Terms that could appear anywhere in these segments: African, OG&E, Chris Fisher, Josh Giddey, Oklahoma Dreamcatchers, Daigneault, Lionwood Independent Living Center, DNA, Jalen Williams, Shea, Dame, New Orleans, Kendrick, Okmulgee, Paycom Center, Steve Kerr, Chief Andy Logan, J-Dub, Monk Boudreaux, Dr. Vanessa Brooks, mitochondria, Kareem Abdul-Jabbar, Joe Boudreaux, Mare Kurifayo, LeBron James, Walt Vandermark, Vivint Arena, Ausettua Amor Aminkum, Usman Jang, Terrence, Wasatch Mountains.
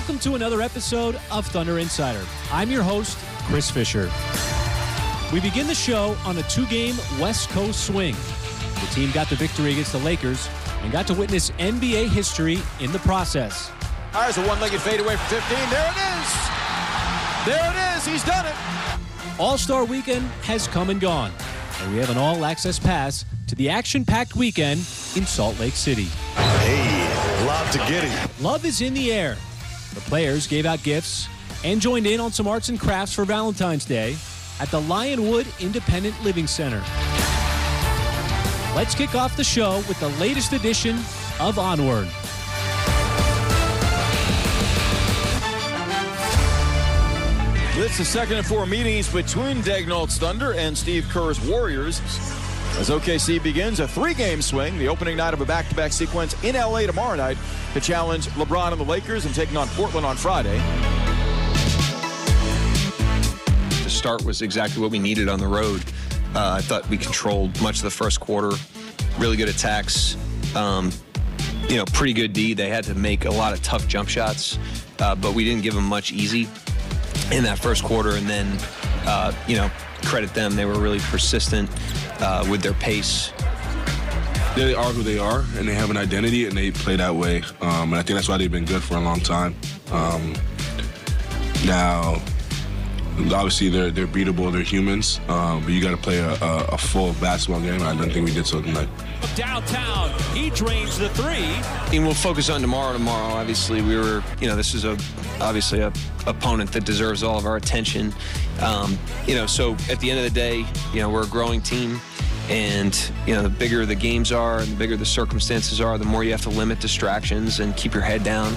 Welcome to another episode of Thunder Insider. I'm your host, Chris Fisher. We begin the show on a two-game West Coast swing. The team got the victory against the Lakers and got to witness NBA history in the process. There's a one-legged fadeaway from 15. There it is. There it is. He's done it. All-Star Weekend has come and gone, and we have an all-access pass to the action-packed weekend in Salt Lake City. Hey, love to Giddey. Love is in the air. The players gave out gifts and joined in on some arts and crafts for Valentine's Day at the Lionwood Independent Living Center. Let's kick off the show with the latest edition of Onward. It's the second of four meetings between Daigneault's Thunder and Steve Kerr's Warriors as OKC begins a three-game swing, the opening night of a back-to-back sequence in L.A. tomorrow night to challenge LeBron and the Lakers and taking on Portland on Friday. The start was exactly what we needed on the road. I thought we controlled much of the first quarter, really good attacks, pretty good D. They had to make a lot of tough jump shots, but we didn't give them much easy in that first quarter, and then, credit them. They were really persistent with their pace. They are who they are, and they have an identity, and they play that way. And I think that's why they've been good for a long time. Now, obviously, they're beatable. They're humans, but you got to play a full basketball game. I don't think we did so tonight. Downtown, he drains the three. And we'll focus on tomorrow. Obviously, we were, this is obviously a opponent that deserves all of our attention. So at the end of the day, we're a growing team. And, the bigger the games are and the bigger the circumstances are, the more you have to limit distractions and keep your head down.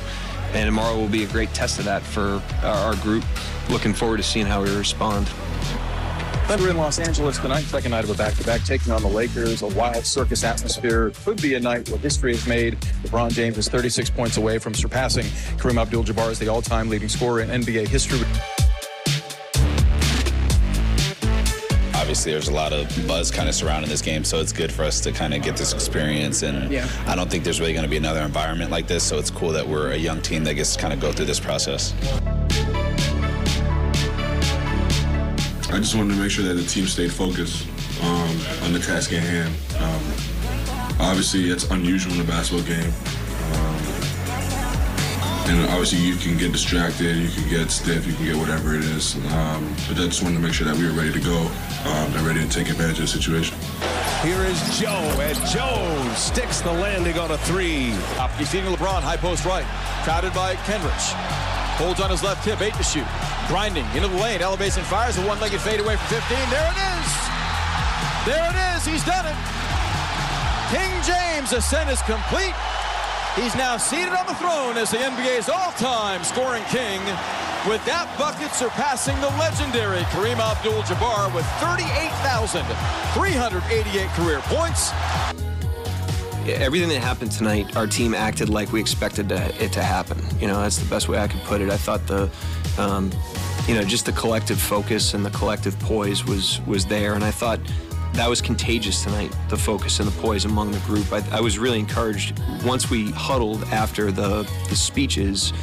And tomorrow will be a great test of that for our group. Looking forward to seeing how we respond. Thunder in Los Angeles tonight, second night of a back-to-back, taking on the Lakers, a wild circus atmosphere. Could be a night where history is made. LeBron James is 36 points away from surpassing Kareem Abdul-Jabbar as the all-time leading scorer in NBA history. Obviously, there's a lot of buzz kind of surrounding this game, so it's good for us to kind of get this experience. And yeah. I don't think there's really going to be another environment like this, so it's cool that we're a young team that gets to kind of go through this process. I just wanted to make sure that the team stayed focused on the task at hand. Obviously, it's unusual in a basketball game. And obviously, you can get distracted, you can get stiff, you can get whatever it is. But I just wanted to make sure that we were ready to go and ready to take advantage of the situation. Here is Joe, and Joe sticks the landing on a three. You've seen LeBron, high post right, crowded by Kendrick. Holds on his left hip, 8 to shoot. Grinding into the lane, elevates and fires, a one-legged fadeaway from 15. There it is! There it is, he's done it! King James' ascent is complete. He's now seated on the throne as the NBA's all-time scoring king, with that bucket surpassing the legendary Kareem Abdul-Jabbar with 38,388 career points. Everything that happened tonight, our team acted like we expected it to happen. That's the best way I could put it. I thought the, just the collective focus and the collective poise was there, and I thought that was contagious tonight, the focus and the poise among the group. I was really encouraged. Once we huddled after the speeches,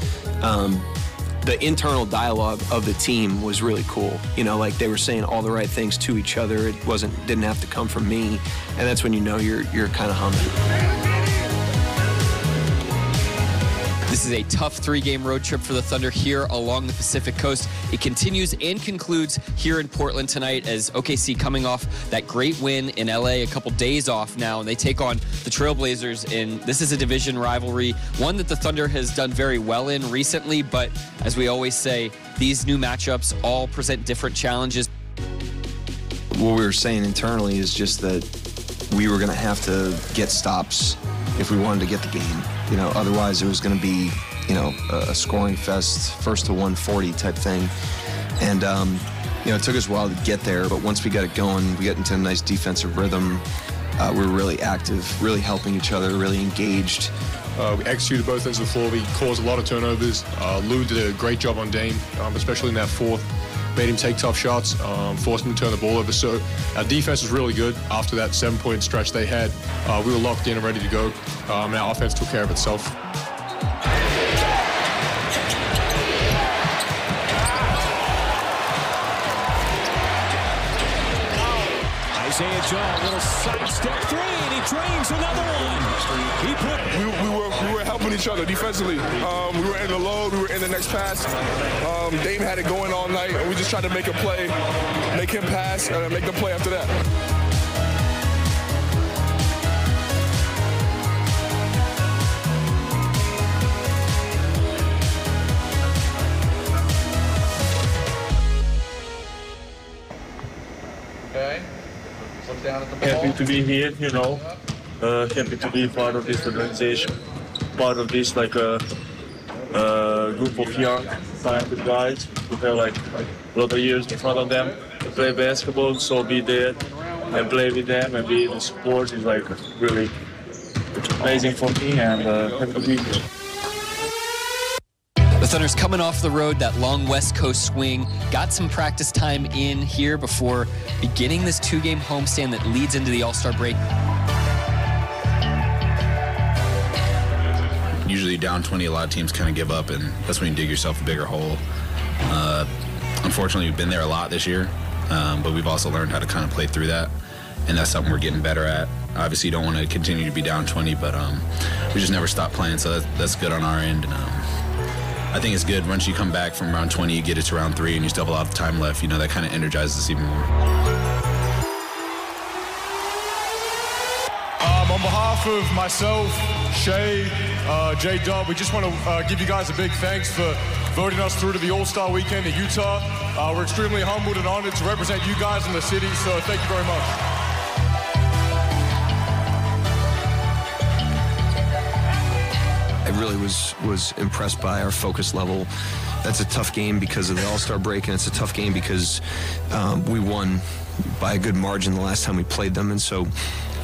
the internal dialogue of the team was really cool. Like they were saying all the right things to each other. It didn't have to come from me, and that's when you're kind of humming. This is a tough three-game road trip for the Thunder here along the Pacific Coast. It continues and concludes here in Portland tonight as OKC coming off that great win in LA, a couple days off now, and they take on the Trailblazers. And this is a division rivalry, one that the Thunder has done very well in recently, but as we always say, these new matchups all present different challenges. What we were saying internally is just that we were going to have to get stops if we wanted to get the game. Otherwise it was going to be, a scoring fest, first to 140 type thing. And, it took us a while to get there, but once we got it going, we got into a nice defensive rhythm. We were really active, really helping each other, really engaged. We executed both ends of the floor. We caused a lot of turnovers. Lou did a great job on Dame, especially in that fourth. Made him take tough shots, forced him to turn the ball over. So our defense was really good after that 7-point stretch they had. We were locked in and ready to go. Our offense took care of itself. Isaiah Joe, a little sidestep three, and he drains another one. We were helping each other defensively. We were in the load. We were in the next pass. Dame had it going all night, and we just tried to make a play, make him pass, and make the play after that. Happy to be here, you know, happy to be part of this organization, part of this like group of young, talented guys who have like a lot of years in front of them to play basketball. So be there and play with them and be in the support is like really amazing for me, and happy to be here. The Thunder's coming off the road, that long West Coast swing. Got some practice time in here before beginning this two-game homestand that leads into the All-Star break. Usually down 20, a lot of teams kind of give up, and that's when you dig yourself a bigger hole. Unfortunately, we've been there a lot this year, but we've also learned how to kind of play through that, and that's something we're getting better at. Obviously, you don't want to continue to be down 20, but we just never stop playing, so that's good on our end. And, I think it's good once you come back from round 20, you get it to round 3, and you still have a lot of time left. You know, that kind of energizes us even more. On behalf of myself, Shea, J-Dub, we just want to give you guys a big thanks for voting us through to the All-Star Weekend in Utah. We're extremely humbled and honored to represent you guys in the city, so thank you very much. I really was impressed by our focus level. That's a tough game because of the All-Star break, and it's a tough game because we won by a good margin the last time we played them, and so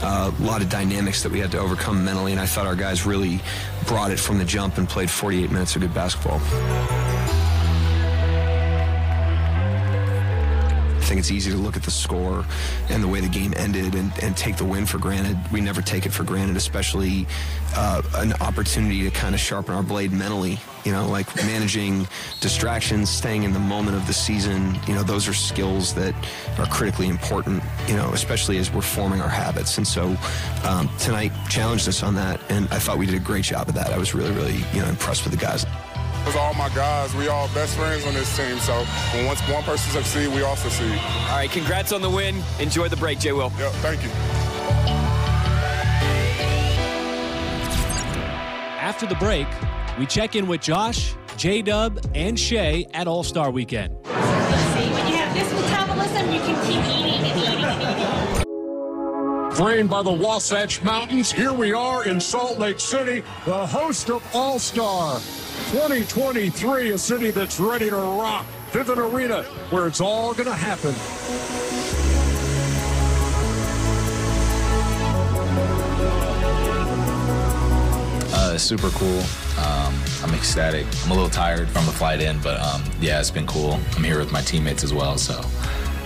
a lot of dynamics that we had to overcome mentally, and I thought our guys really brought it from the jump and played 48 minutes of good basketball. I think it's easy to look at the score and the way the game ended and take the win for granted. We never take it for granted, especially an opportunity to kind of sharpen our blade mentally. You know, like managing distractions, staying in the moment of the season. You know, those are skills that are critically important, you know, especially as we're forming our habits. And so tonight challenged us on that, and I thought we did a great job of that. I was really, you know, impressed with the guys. Because all my guys, we all best friends on this team, so when once one person succeeds, we all succeed. All right, congrats on the win. Enjoy the break, J. Will. Yep, thank you. After the break, we check in with Josh, J-Dub, and Shea at All-Star Weekend. So see, when you have this metabolism, you can keep eating and eating and eating. Framed by the Wasatch Mountains, here we are in Salt Lake City, the host of All-Star 2023, a city that's ready to rock. Vivint Arena, where it's all going to happen. Super cool. I'm ecstatic. I'm a little tired from the flight in, but yeah, it's been cool. I'm here with my teammates as well, so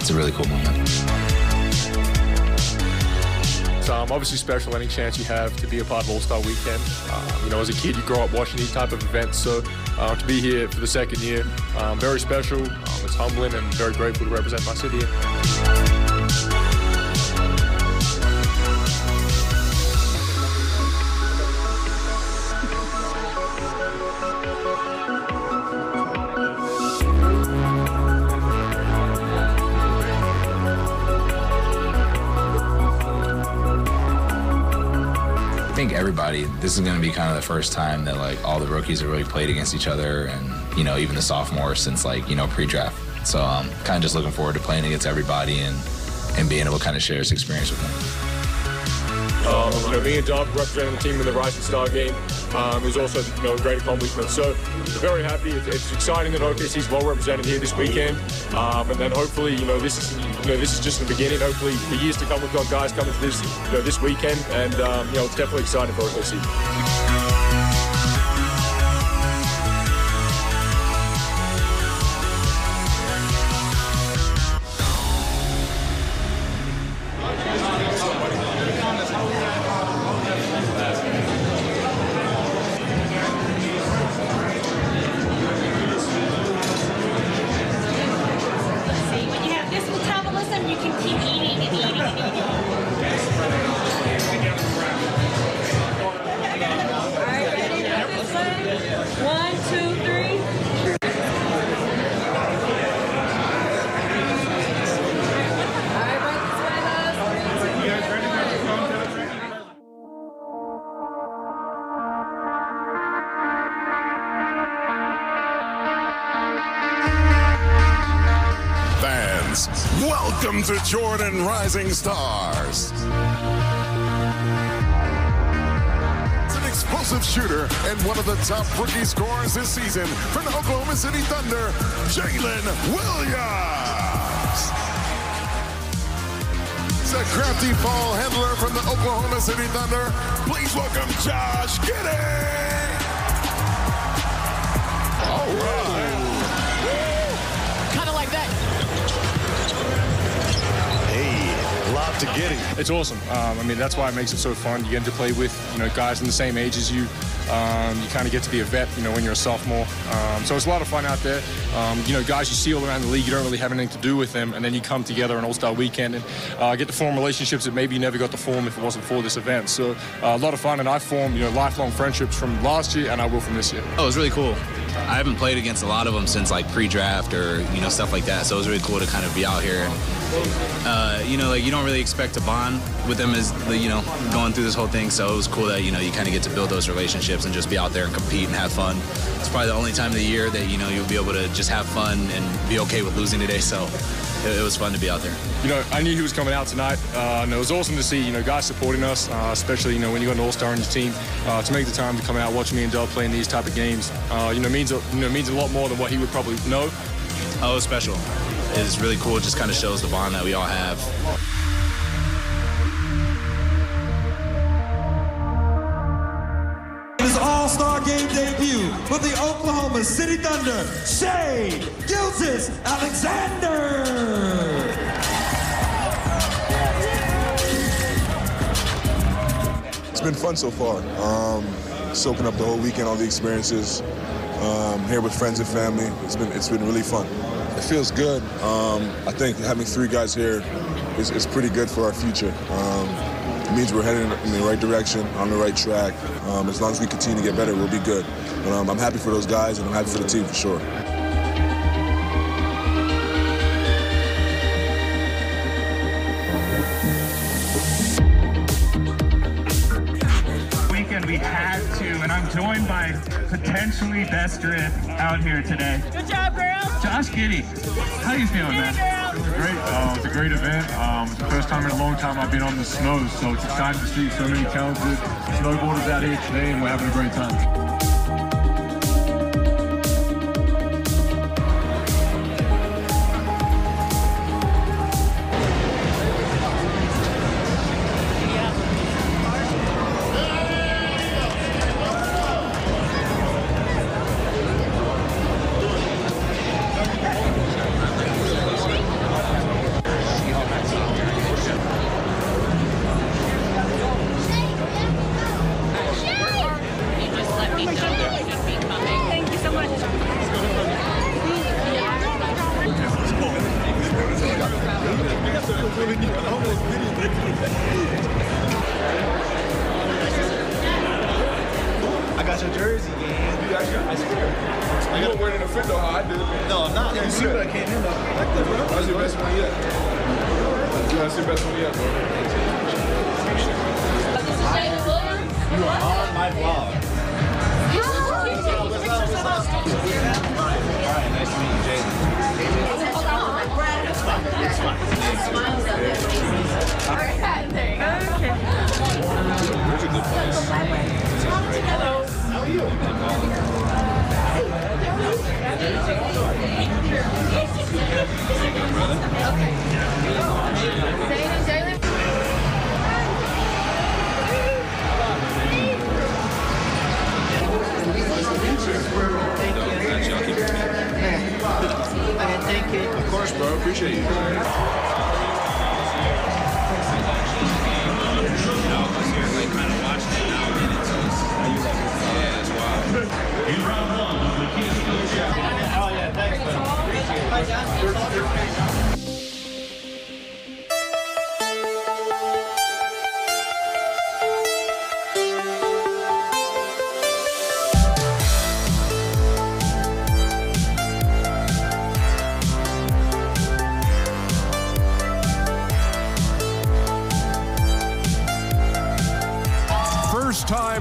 it's a really cool moment. Obviously special any chance you have to be a part of All-Star Weekend. You know, as a kid, you grow up watching these type of events, so to be here for the second year, very special. It's humbling and very grateful to represent my city. I think everybody, this is going to be kind of the first time that like all the rookies have really played against each other, and you know, even the sophomores since like, you know, pre-draft. So I'm kind of just looking forward to playing against everybody and being able to kind of share this experience with them. You know, being a dub, representing the team in the Rising Star game is also, you know, a great accomplishment. So very happy. It's exciting that OKC is well represented here this weekend, and then hopefully, you know, this is just the beginning. Hopefully, the years to come, we've got guys coming to this, you know, this weekend, and you know, it's definitely exciting for OKC. You can keep eating and eating and eating. fans, welcome to Jordan Rising Stars. Explosive shooter and one of the top rookie scorers this season for the Oklahoma City Thunder, Jalen Williams. He's a crafty ball handler from the Oklahoma City Thunder. Please welcome Josh Giddey. All right. Kind of like that. Hey, lob to Giddey. It's awesome. I mean, that's why it makes it so fun. You get to play with, you know, guys in the same age as you. You kind of get to be a vet, you know, when you're a sophomore. So it's a lot of fun out there. You know, guys you see all around the league, you don't really have anything to do with them, and then you come together on All-Star Weekend and get to form relationships that maybe you never got to form if it wasn't for this event. So a lot of fun, and I formed, you know, lifelong friendships from last year, and I will from this year. Oh, it was really cool. I haven't played against a lot of them since, like, pre-draft or, you know, stuff like that. So it was really cool to kind of be out here. You know, like, you don't really expect to bond with them as, you know, going through this whole thing. So it was cool that, you know, you kind of get to build those relationships and just be out there and compete and have fun. It's probably the only time of the year that, you know, you'll be able to just have fun and be okay with losing today. So it was fun to be out there. You know, I knew he was coming out tonight, and it was awesome to see, you know, guys supporting us, especially, you know, when you got an all-star on your team, to make the time to come out, watch me and Dub playing these type of games, you know, means a lot more than what he would probably know. Oh, it was special. It's really cool. It just kind of shows the bond that we all have. His All-Star Game debut with the Oklahoma City Thunder, Shai Gilgeous-Alexander. It's been fun so far. Soaking up the whole weekend, all the experiences. Here with friends and family. It's been really fun. It feels good. I think having three guys here is pretty good for our future. It means we're heading in the right direction, on the right track. As long as we continue to get better, we'll be good. But I'm happy for those guys, and I'm happy for the team for sure. We had to, and I'm joined by potentially best drip out here today. Good job, girl. Josh Giddey, how you feeling, man? Feeling great. It's a great event. It's the first time in a long time I've been on the snows, so it's exciting to see so many talented snowboarders out here today, and we're having a great time.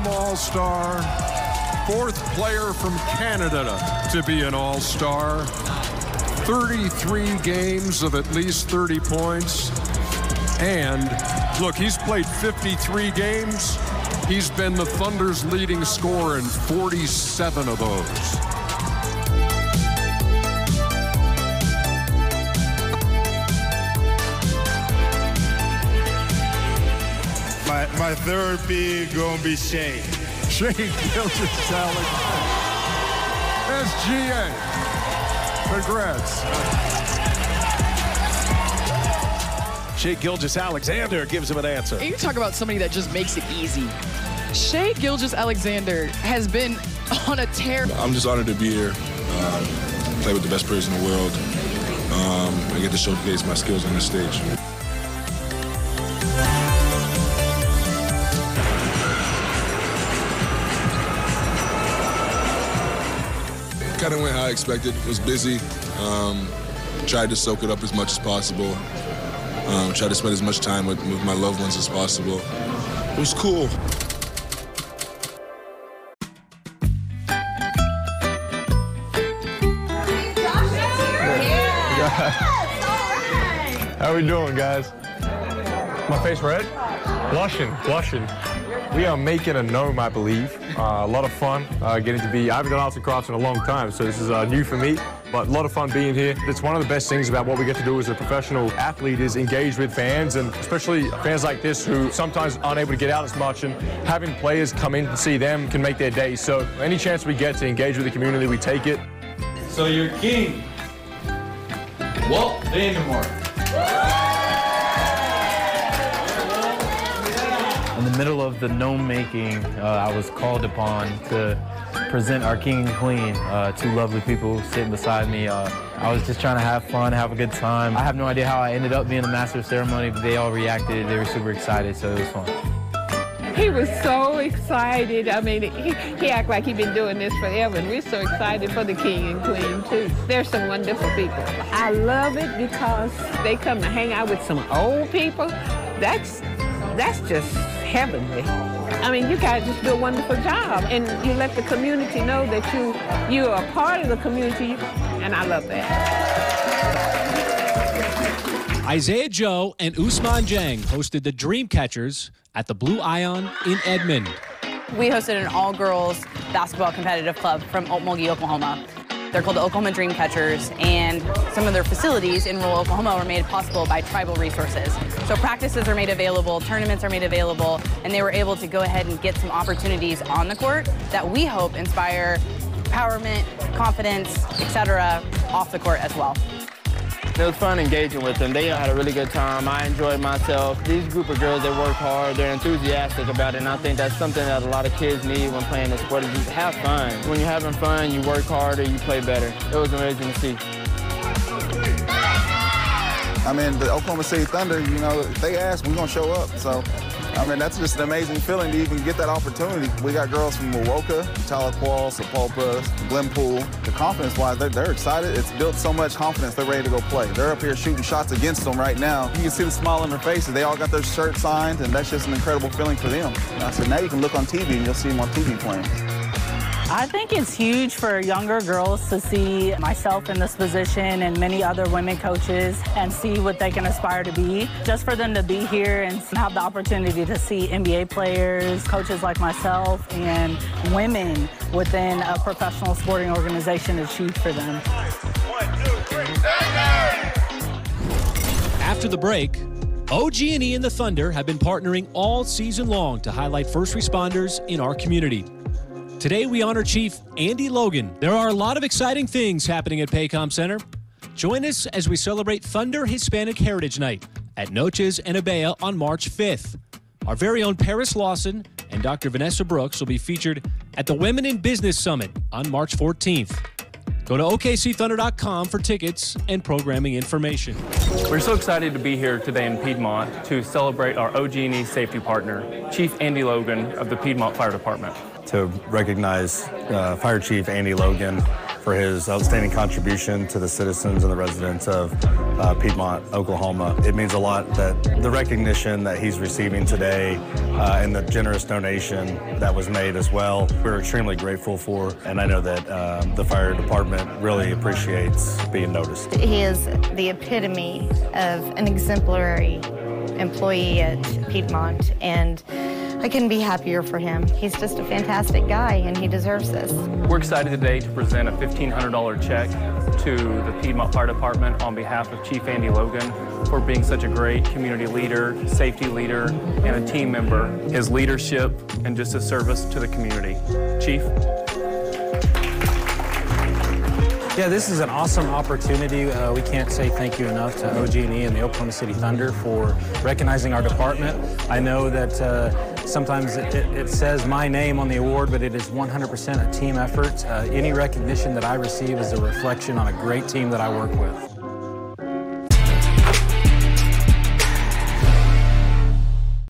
All-star, fourth player from Canada to be an all-star, 33 games of at least 30 points. And look, he's played 53 games. He's been the Thunder's leading scorer in 47 of those. My third big gonna be Shea. Shai Gilgeous-Alexander. SGA. Congrats. Shai Gilgeous-Alexander gives him an answer. And you talk about somebody that just makes it easy. Shai Gilgeous-Alexander has been on a tear. I'm just honored to be here, play with the best players in the world, and get to showcase my skills on this stage. Kind of went how I expected. Was busy. Tried to soak it up as much as possible. Tried to spend as much time with my loved ones as possible. It was cool. Yes, all right. How we doing, guys? My face red? Blushing, blushing. We are making a gnome, I believe. A lot of fun getting to be. I haven't done arts and crafts in a long time, so this is new for me, but a lot of fun being here. It's one of the best things about what we get to do as a professional athlete is engage with fans, and especially fans like this who sometimes aren't able to get out as much, and having players come in and see them can make their day. So any chance we get to engage with the community, we take it. So your king, Walt Vandermark. In the middle of the gnome making, I was called upon to present our king and queen. Two lovely people sitting beside me. I was just trying to have fun, have a good time. I have no idea how I ended up being the master of ceremony, but they all reacted. They were super excited, so it was fun. He was so excited. I mean, he acted like he'd been doing this forever, and we're so excited for the king and queen, too. They're some wonderful people. I love it because they come to hang out with some old people. That's just heavenly. I mean, you guys just do a wonderful job, and you let the community know that you are a part of the community, and I love that. Isaiah Joe and Usman Jang hosted the Dreamcatchers at the Blue Ion in Edmond. We hosted an all-girls basketball competitive club from Okmulgee, Oklahoma. They're called the Oklahoma Dreamcatchers, and some of their facilities in rural Oklahoma were made possible by tribal resources. So practices are made available, tournaments are made available, and they were able to go ahead and get some opportunities on the court that we hope inspire empowerment, confidence, etc., off the court as well. It was fun engaging with them. They had a really good time. I enjoyed myself. These group of girls, they work hard. They're enthusiastic about it, and I think that's something that a lot of kids need when playing this sport, is just have fun. When you're having fun, you work harder, you play better. It was amazing to see. I mean, the Oklahoma City Thunder, you know, if they ask, we're going to show up. So, I mean, that's just an amazing feeling to even get that opportunity. We got girls from Muwoka, Tahlequah, Sepulpa, Glenpool. The confidence-wise, they're excited. It's built so much confidence, they're ready to go play. They're up here shooting shots against them right now. You can see the smile on their faces. They all got their shirts signed, and that's just an incredible feeling for them. And I said, now you can look on TV, and you'll see them on TV playing. I think it's huge for younger girls to see myself in this position and many other women coaches and see what they can aspire to be. Just for them to be here and have the opportunity to see NBA players, coaches like myself, and women within a professional sporting organization is huge for them. After the break, OG&E and the Thunder have been partnering all season long to highlight first responders in our community. Today, we honor Chief Andy Logan. There are a lot of exciting things happening at Paycom Center. Join us as we celebrate Thunder Hispanic Heritage Night at Noches and Abaya on March 5th. Our very own Paris Lawson and Dr. Vanessa Brooks will be featured at the Women in Business Summit on March 14th. Go to OKCThunder.com for tickets and programming information. We're so excited to be here today in Piedmont to celebrate our OG&E safety partner, Chief Andy Logan of the Piedmont Fire Department. to recognize Fire Chief Andy Logan for his outstanding contribution to the citizens and the residents of Piedmont, Oklahoma. It means a lot that the recognition that he's receiving today and the generous donation that was made as well, we're extremely grateful for, and I know that the fire department really appreciates being noticed. He is the epitome of an exemplary employee at Piedmont, and I couldn't be happier for him. He's just a fantastic guy, and he deserves this. We're excited today to present a $1,500 check to the Piedmont Fire Department on behalf of Chief Andy Logan for being such a great community leader, safety leader, and a team member. His leadership and just his service to the community. Chief? Yeah, this is an awesome opportunity. We can't say thank you enough to OG&E and the Oklahoma City Thunder for recognizing our department. I know that sometimes it says my name on the award, but it is 100% a team effort. Any recognition that I receive is a reflection on a great team that I work with.